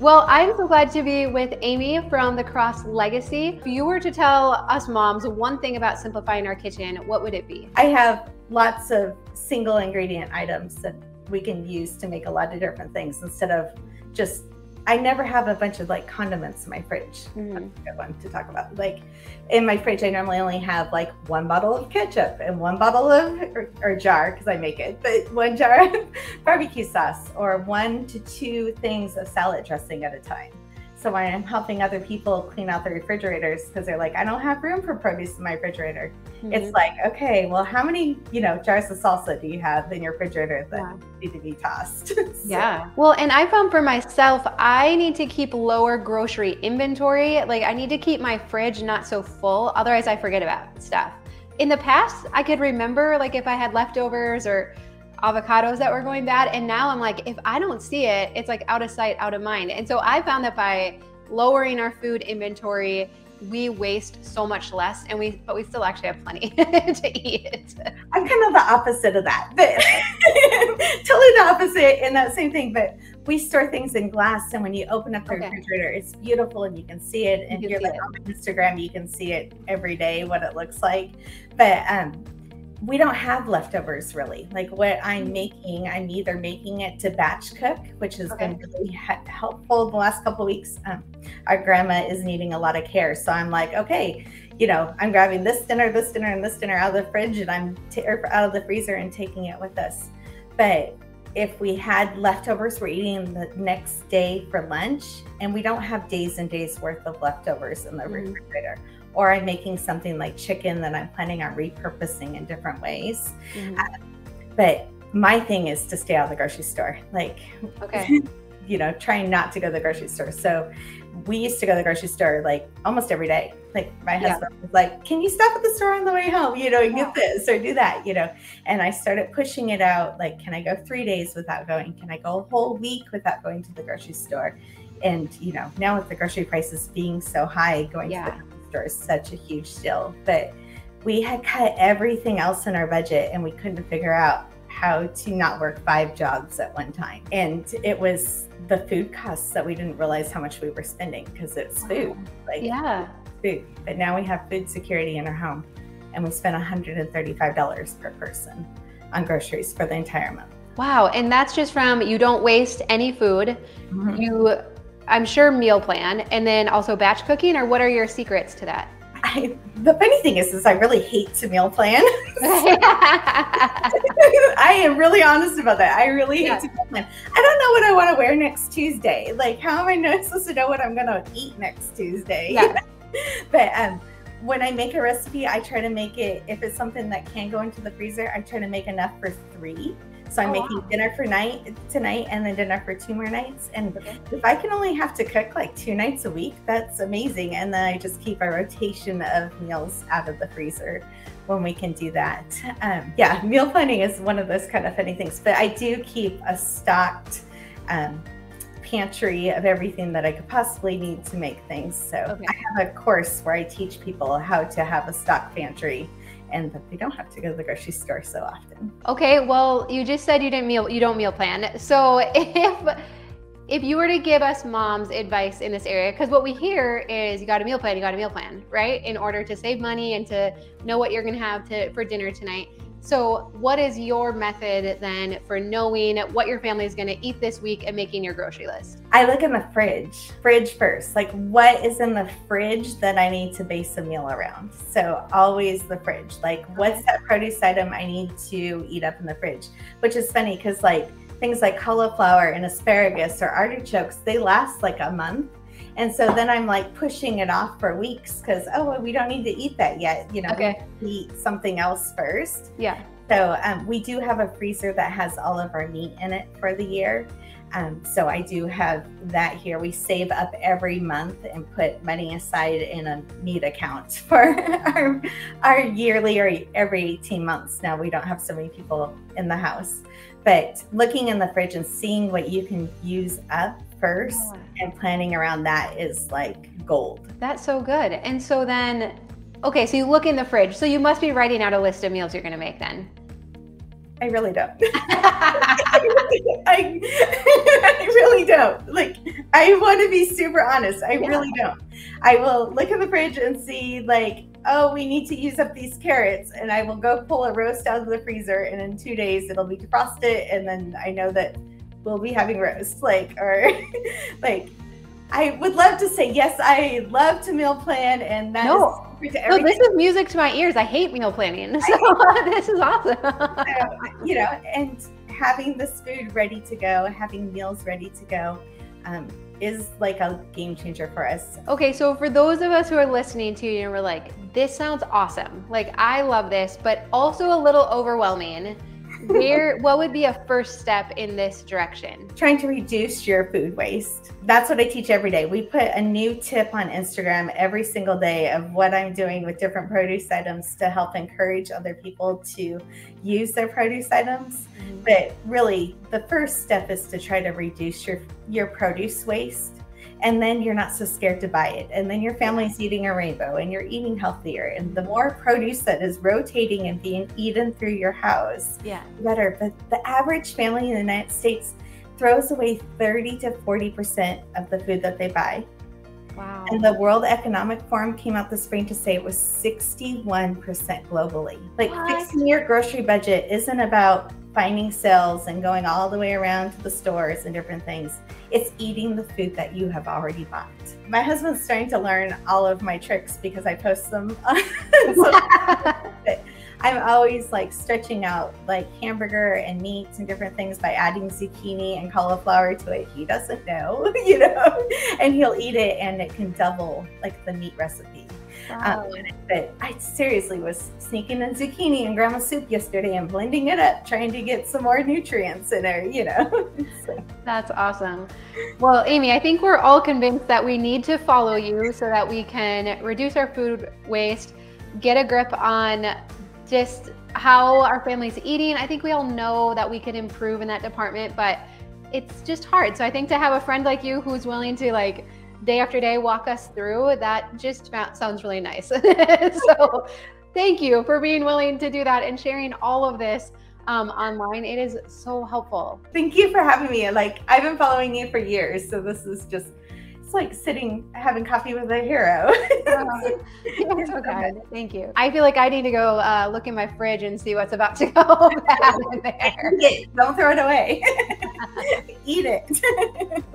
Well, I'm so glad to be with Amy from The Cross Legacy. If you were to tell us moms one thing about simplifying our kitchen, what would it be? I have lots of single ingredient items that we can use to make a lot of different things instead of just, I never have a bunch of like condiments in my fridge. That's a good one to talk about. Like in my fridge, I normally only have like one bottle of ketchup and one bottle of, or jar, because I make it, but one jar of barbecue sauce or 1 to 2 things of salad dressing at a time. So when I'm helping other people clean out their refrigerators, because they're like, I don't have room for produce in my refrigerator. It's like, okay, well, how many jars of salsa do you have in your refrigerator that need to be tossed? Well, and I found for myself, I need to keep lower grocery inventory. Like I need to keep my fridge not so full, otherwise I forget about stuff. In the past, I could remember like if I had leftovers or avocados that were going bad, and now I'm like, if I don't see it, it's like out of sight, out of mind. And so I found that by lowering our food inventory, we waste so much less, and but we still actually have plenty to eat. I'm kind of the opposite of that, but totally the opposite in that same thing. But we store things in glass, and when you open up the refrigerator, it's beautiful and you can see it. And you're like on Instagram, you can see it every day what it looks like. But we don't have leftovers really. Like what I'm making, I'm either making it to batch cook, which has been really helpful the last couple of weeks. Our grandma is needing a lot of care. So I'm like, okay, I'm grabbing this dinner, and this dinner out of the fridge, and I'm out of the freezer and taking it with us. But if we had leftovers, we're eating the next day for lunch, and we don't have days and days worth of leftovers in the refrigerator. Or I'm making something like chicken that I'm planning on repurposing in different ways. But my thing is to stay out of the grocery store. Like, trying not to go to the grocery store. So we used to go to the grocery store like almost every day. Like my husband was like, can you stop at the store on the way home? And get this or do that, And I started pushing it out. Like, can I go 3 days without going? Can I go a whole week without going to the grocery store? And, now with the grocery prices being so high, going to the is such a huge deal, but we had cut everything else in our budget, and we couldn't figure out how to not work 5 jobs at one time. And it was the food costs that we didn't realize how much we were spending, because it's food, like food. But now we have food security in our home, and we spent $135 per person on groceries for the entire month. Wow. And that's just from, you don't waste any food. You, I'm sure, meal plan, and then also batch cooking, or what are your secrets to that? The funny thing is I really hate to meal plan. I am really honest about that. I really hate to meal plan. I don't know what I want to wear next Tuesday. Like, how am I not supposed to know what I'm going to eat next Tuesday? But when I make a recipe, I try to make it, if it's something that can go into the freezer, I try to make enough for 3. So I'm making dinner for tonight, and then dinner for 2 more nights. And if I can only have to cook like 2 nights a week, that's amazing. And then I just keep a rotation of meals out of the freezer when we can do that. Meal planning is one of those kind of funny things, but I do keep a stocked pantry of everything that I could possibly need to make things. So I have a course where I teach people how to have a stocked pantry, and that they don't have to go to the grocery store so often. Okay, well, you just said you don't meal plan. So if you were to give us moms advice in this area, because what we hear is you got to meal plan, right? In order to save money and to know what you're going to have for dinner tonight. So what is your method then for knowing what your family is going to eat this week and making your grocery list? I look in the fridge first, like what is in the fridge that I need to base a meal around. So always the fridge, like what's that produce item I need to eat up in the fridge, which is funny because like things like cauliflower and asparagus or artichokes, they last like a month. And so then I'm like pushing it off for weeks because, oh, well, we don't need to eat that yet. We eat something else first. So we do have a freezer that has all of our meat in it for the year. So I do have that here. We save up every month and put money aside in a meat account for our yearly or every 18 months. Now we don't have so many people in the house, but looking in the fridge and seeing what you can use up first and planning around that is like gold. That's so good. And so then, okay, so you look in the fridge. So you must be writing out a list of meals you're going to make then. I really don't. I really don't. Like, I want to be super honest. I really don't. I will look at the fridge and see, like, oh, we need to use up these carrots, and I will go pull a roast out of the freezer, and in 2 days it'll be defrosted, and then I know that we'll be having roast. Like, or like, I would love to say yes, I love to meal plan, and that is to everything. This is music to my ears. I hate meal planning, so this is awesome. You know, and having this food ready to go, having meals ready to go, is like a game changer for us. Okay, so for those of us who are listening to you and we're like, this sounds awesome, like I love this, but also a little overwhelming, what would be a first step in this direction? Trying to reduce your food waste. That's what I teach every day. We put a new tip on Instagram every single day of what I'm doing with different produce items to help encourage other people to use their produce items. But really, the first step is to try to reduce your produce waste. And then you're not so scared to buy it. And then your family's eating a rainbow and you're eating healthier. And the more produce that is rotating and being eaten through your house, the better. But the average family in the United States throws away 30 to 40% of the food that they buy. Wow. And the World Economic Forum came out this spring to say it was 61% globally. Like, fixing your grocery budget isn't about finding sales and going all the way around to the stores and different things. It's eating the food that you have already bought. My husband's starting to learn all of my tricks because I post them. I'm always like stretching out like hamburger and meats and different things by adding zucchini and cauliflower to it. He doesn't know, you know, and he'll eat it and it can double like the meat recipe. Wow. But I seriously was sneaking in zucchini and grandma's soup yesterday and blending it up, trying to get some more nutrients in there, you know. That's awesome. Well, Amy, I think we're all convinced that we need to follow you so that we can reduce our food waste, get a grip on just how our family's eating. I think we all know that we could improve in that department, but it's just hard. So I think to have a friend like you who's willing to, like, day after day walk us through that just sounds really nice. So thank you for being willing to do that and sharing all of this online. It is so helpful. Thank you for having me. Like, I've been following you for years, so this is just, it's like sitting having coffee with a hero. It's so good. Thank you. I feel like I need to go look in my fridge and see what's about to go bad in there. Don't throw it away. Eat it.